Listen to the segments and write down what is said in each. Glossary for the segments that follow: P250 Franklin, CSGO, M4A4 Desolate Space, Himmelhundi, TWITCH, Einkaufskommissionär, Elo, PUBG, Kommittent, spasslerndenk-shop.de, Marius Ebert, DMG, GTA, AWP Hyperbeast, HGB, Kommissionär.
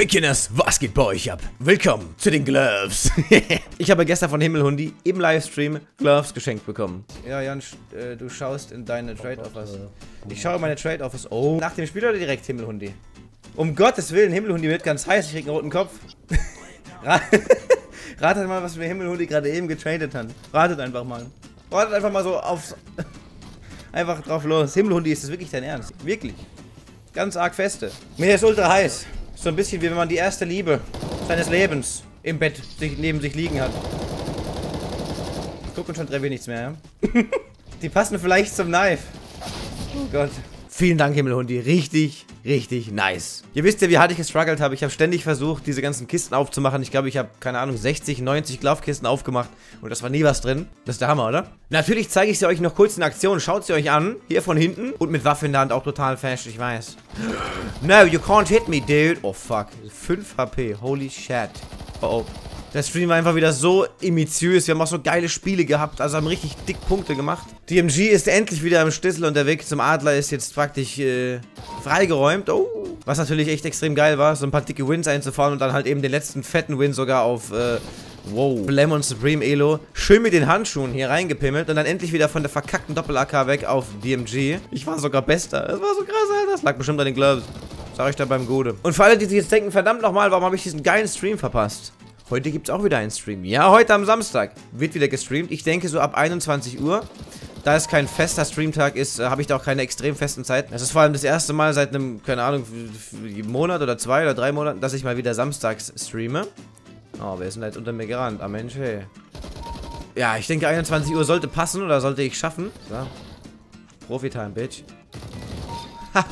Hückcheners, was geht bei euch ab? Willkommen zu den Gloves. Ich habe gestern von Himmelhundi im Livestream Gloves geschenkt bekommen. Ja, Jan, du schaust in deine Trade-Offers. Ich schaue in meine Trade-Offers. Oh. Nach dem Spiel oder direkt Himmelhundi? Um Gottes Willen, Himmelhundi wird ganz heiß. Ich krieg einen roten Kopf. Ratet mal, was wir Himmelhundi gerade eben getradet haben. Ratet einfach mal. Ratet einfach mal so aufs... Einfach drauf los. Himmelhundi, ist das wirklich dein Ernst? Wirklich. Ganz arg feste. Mir ist ultra heiß. So ein bisschen wie wenn man die erste Liebe seines Lebens im Bett neben sich liegen hat. Ich gucke schon Trevi nichts mehr, ja? Die passen vielleicht zum Knife. Oh Gott. Vielen Dank, Himmelhundi. Richtig, richtig nice. Ihr wisst ja, wie hart ich gestruggelt habe. Ich habe ständig versucht, diese ganzen Kisten aufzumachen. Ich glaube, ich habe, keine Ahnung, 60, 90 Glaufkisten aufgemacht. Und das war nie was drin. Das ist der Hammer, oder? Natürlich zeige ich sie euch noch kurz in Aktion. Schaut sie euch an. Hier von hinten. Und mit Waffe in der Hand auch total fast, ich weiß. No, you can't hit me, dude. Oh, fuck. 5 HP. Holy shit. Oh, oh. Der Stream war einfach wieder so imitiös. Wir haben auch so geile Spiele gehabt. Also haben richtig dick Punkte gemacht. Die MG ist endlich wieder im Stissel und der Weg zum Adler ist jetzt praktisch freigeräumt. Oh. Was natürlich echt extrem geil war, so ein paar dicke Wins einzufahren und dann halt eben den letzten fetten Win sogar auf wow, Blam und Supreme Elo. Schön mit den Handschuhen hier reingepimmelt und dann endlich wieder von der verkackten Doppel-AK weg auf DMG. Ich war sogar Bester. Das war so krass, Alter. Das lag bestimmt an den Gloves. Sag ich da beim Gute. Und für alle, die sich jetzt denken, verdammt nochmal, warum habe ich diesen geilen Stream verpasst? Heute gibt es auch wieder einen Stream. Ja, heute am Samstag wird wieder gestreamt. Ich denke so ab 21 Uhr. Da es kein fester Streamtag ist, habe ich da auch keine extrem festen Zeiten. Das ist vor allem das erste Mal seit einem, keine Ahnung, Monat oder 2 oder 3 Monaten, dass ich mal wieder samstags streame. Oh, wer ist denn da jetzt unter mir gerannt? Ah, Mensch, hey. Ja, ich denke 21 Uhr sollte passen oder sollte ich schaffen. So. Profi-Time, Bitch. Wir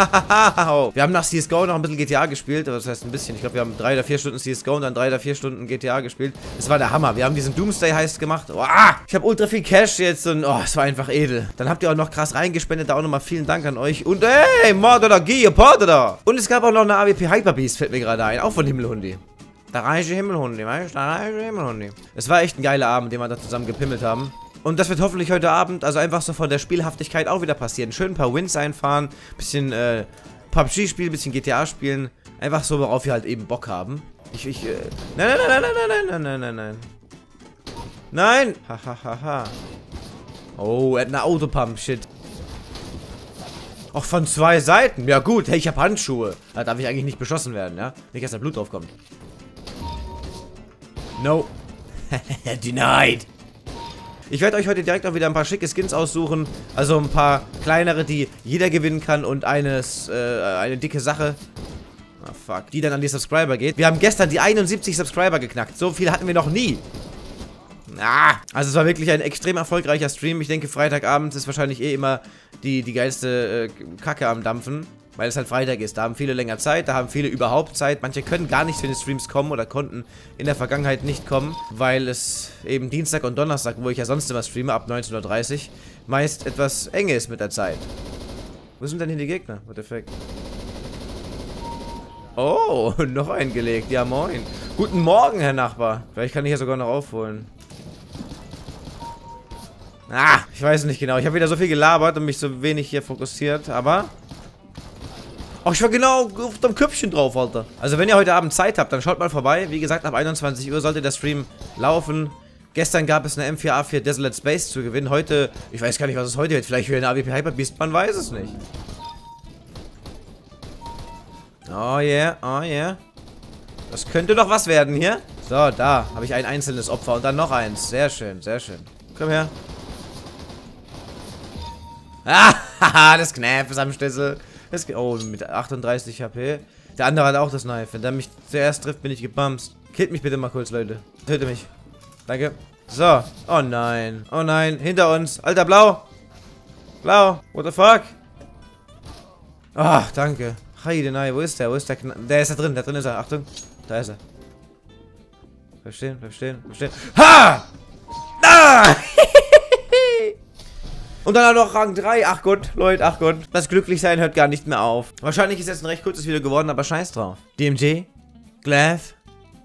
haben nach CSGO noch ein bisschen GTA gespielt, das heißt ein bisschen, ich glaube wir haben 3 oder 4 Stunden CSGO und dann 3 oder 4 Stunden GTA gespielt. Das war der Hammer, wir haben diesen Doomsday-Heist gemacht. Oh, ich habe ultra viel Cash jetzt und oh, es war einfach edel. Dann habt ihr auch noch krass reingespendet, da auch nochmal vielen Dank an euch. Und hey, Mordada, Gier, Podada. Und es gab auch noch eine AWP Hyperbeast, fällt mir gerade ein, auch von Himmelhundi. Da reiche Himmelhundi, weißt du, da reiche Himmelhundi. Es war echt ein geiler Abend, den wir da zusammen gepimmelt haben. Und das wird hoffentlich heute Abend, also einfach so von der Spielhaftigkeit auch wieder passieren. Schön ein paar Wins einfahren, bisschen PUBG spielen, bisschen GTA spielen. Einfach so, worauf wir halt eben Bock haben. Nein, nein, nein, nein, nein, nein, nein, nein, nein. Nein! Ha, ha, ha, ha. Oh, er hat eine Autopump, shit. Auch von 2 Seiten? Ja gut, hey, ich habe Handschuhe. Da darf ich eigentlich nicht beschossen werden, ja? Nicht, dass da Blut drauf kommt. No. Denied. Ich werde euch heute direkt auch wieder ein paar schicke Skins aussuchen. Also ein paar kleinere, die jeder gewinnen kann und eine dicke Sache. Ah, fuck. Die dann an die Subscriber geht. Wir haben gestern die 71 Subscriber geknackt. So viel hatten wir noch nie. Also es war wirklich ein extrem erfolgreicher Stream. Ich denke, Freitagabend ist wahrscheinlich eh immer die geilste Kacke am Dampfen. Weil es halt Freitag ist. Da haben viele länger Zeit, da haben viele überhaupt Zeit. Manche können gar nicht zu den Streams kommen oder konnten in der Vergangenheit nicht kommen, weil es eben Dienstag und Donnerstag, wo ich ja sonst immer streame, ab 19:30 Uhr, meist etwas eng ist mit der Zeit. Wo sind denn hier die Gegner? What the fuck? Oh, noch eingelegt. Ja, moin. Guten Morgen, Herr Nachbar. Vielleicht kann ich ja sogar noch aufholen. Ich weiß nicht genau. Ich habe wieder so viel gelabert und mich so wenig hier fokussiert, aber... Oh, ich war genau auf dem Köpfchen drauf, Alter. Also wenn ihr heute Abend Zeit habt, dann schaut mal vorbei. Wie gesagt, ab 21 Uhr sollte der Stream laufen. Gestern gab es eine M4A4 Desolate Space zu gewinnen. Heute, ich weiß gar nicht, was es heute wird. Vielleicht wieder eine AWP Hyperbeast, man weiß es nicht. Oh yeah, oh yeah. Das könnte doch was werden hier. So, da habe ich ein einzelnes Opfer und dann noch eins. Sehr schön, sehr schön. Komm her. Ah, das Knäff ist am Schlüssel. Oh, mit 38 HP. Der andere hat auch das Knife. Wenn der mich zuerst trifft, bin ich gebumst. Killt mich bitte mal kurz, Leute. Töte mich. Danke. So. Oh nein. Oh nein. Hinter uns. Alter, blau. Blau. What the fuck? Ach, danke. Heidenei. Wo ist der? Wo ist der Knapp? Der ist da drin. Da drin ist er. Achtung. Da ist er. Bleib stehen. Bleib stehen. Bleib stehen. Ha! Ah! Und dann auch noch Rang 3. Ach Gott, Leute, ach Gott. Das Glücklichsein hört gar nicht mehr auf. Wahrscheinlich ist jetzt ein recht kurzes Video geworden, aber scheiß drauf. DMG, Glav,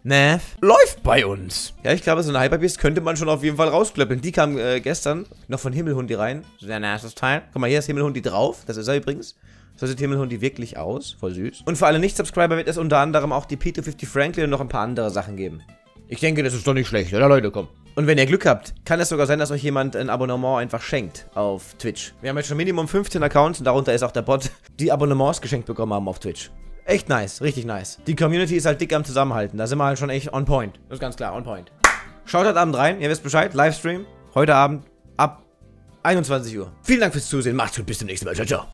Nav, läuft bei uns. Ja, ich glaube, so eine Hyperbeast könnte man schon auf jeden Fall rausklöppeln. Die kam gestern noch von Himmelhundi rein. Sehr nice Teil. Guck mal, hier ist Himmelhundi drauf. Das ist er übrigens. So sieht Himmelhundi wirklich aus. Voll süß. Und für alle Nicht-Subscriber wird es unter anderem auch die P250 Franklin und noch ein paar andere Sachen geben. Ich denke, das ist doch nicht schlecht, oder Leute, komm. Und wenn ihr Glück habt, kann es sogar sein, dass euch jemand ein Abonnement einfach schenkt auf Twitch. Wir haben jetzt schon Minimum 15 Accounts und darunter ist auch der Bot, die Abonnements geschenkt bekommen haben auf Twitch. Echt nice, richtig nice. Die Community ist halt dick am Zusammenhalten, da sind wir halt schon echt on point. Das ist ganz klar, on point. Schaut heute Abend rein, ihr wisst Bescheid, Livestream, heute Abend ab 21 Uhr. Vielen Dank fürs Zusehen, macht's gut, bis zum nächsten Mal, ciao, ciao.